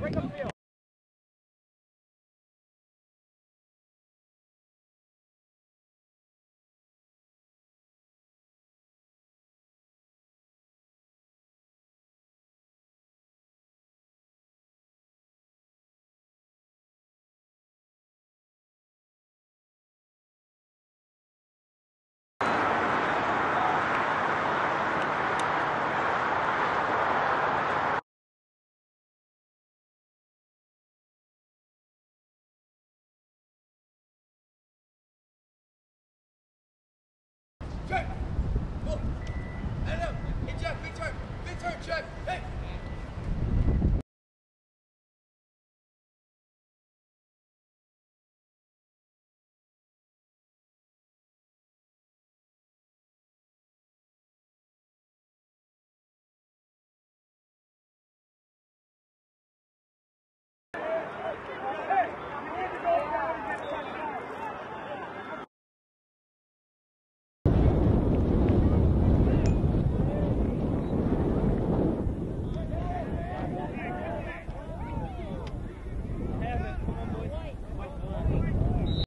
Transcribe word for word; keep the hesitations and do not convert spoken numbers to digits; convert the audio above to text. Break up field.